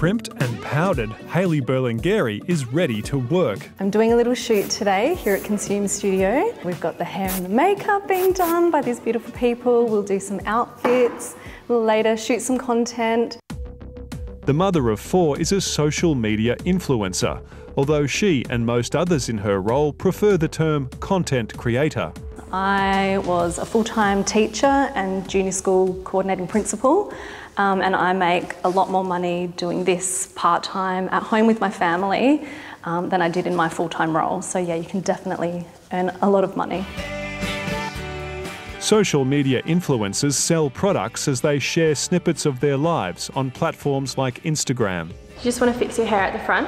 primped and powdered, Hayley Berlingueri is ready to work. I'm doing a little shoot today here at Consume Studio. We've got the hair and the makeup being done by these beautiful people. We'll do some outfits, a little later shoot some content. The mother of four is a social media influencer, although she and most others in her role prefer the term content creator. I was a full-time teacher and junior school coordinating principal, and I make a lot more money doing this part-time at home with my family than I did in my full-time role. So yeah, you can definitely earn a lot of money. Social media influencers sell products as they share snippets of their lives on platforms like Instagram. You just want to fix your hair at the front?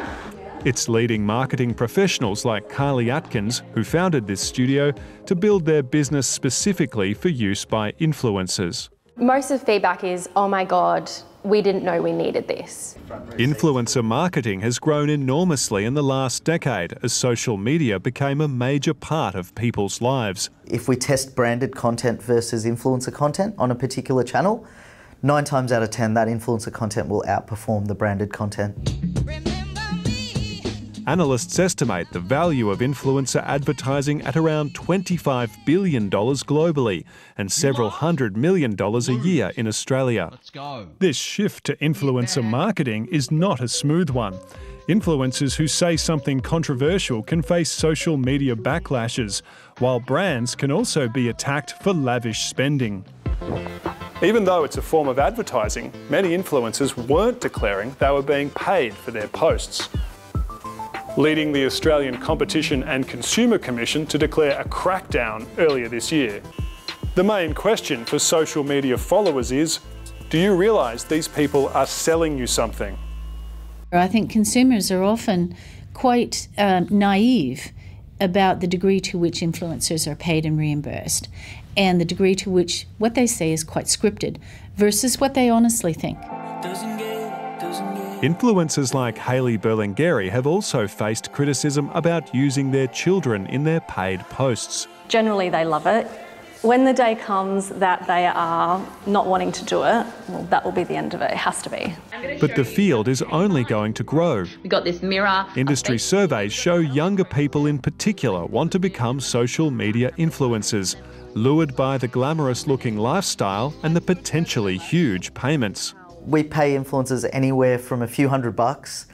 It's leading marketing professionals like Carly Atkins, who founded this studio, to build their business specifically for use by influencers. Most of the feedback is, oh my God, we didn't know we needed this. Influencer marketing has grown enormously in the last decade as social media became a major part of people's lives. If we test branded content versus influencer content on a particular channel, 9 times out of 10 that influencer content will outperform the branded content. Analysts estimate the value of influencer advertising at around $25 billion globally and several $100 million a year in Australia. Let's go. This shift to influencer marketing is not a smooth one. Influencers who say something controversial can face social media backlashes, while brands can also be attacked for lavish spending. Even though it's a form of advertising, many influencers weren't declaring they were being paid for their posts, leading the Australian Competition and Consumer Commission to declare a crackdown earlier this year. The main question for social media followers is, do you realise these people are selling you something? I think consumers are often quite naive about the degree to which influencers are paid and reimbursed, and the degree to which what they say is quite scripted versus what they honestly think. Influencers like Hayley Berlingueri have also faced criticism about using their children in their paid posts. Generally they love it. When the day comes that they are not wanting to do it, well, that will be the end of it. It has to be. But the field is only going to grow. We've got this mirror. Industry surveys show younger people in particular want to become social media influencers, lured by the glamorous-looking lifestyle and the potentially huge payments. We pay influencers anywhere from a few $100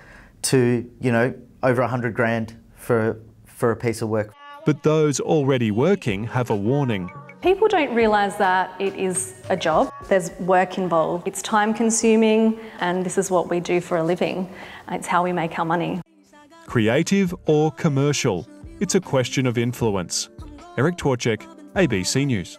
to, you know, over $100 grand for a piece of work. But those already working have a warning. People don't realise that it is a job. There's work involved. It's time consuming, and this is what we do for a living. It's how we make our money. Creative or commercial? It's a question of influence. Eric Tworczyk, ABC News.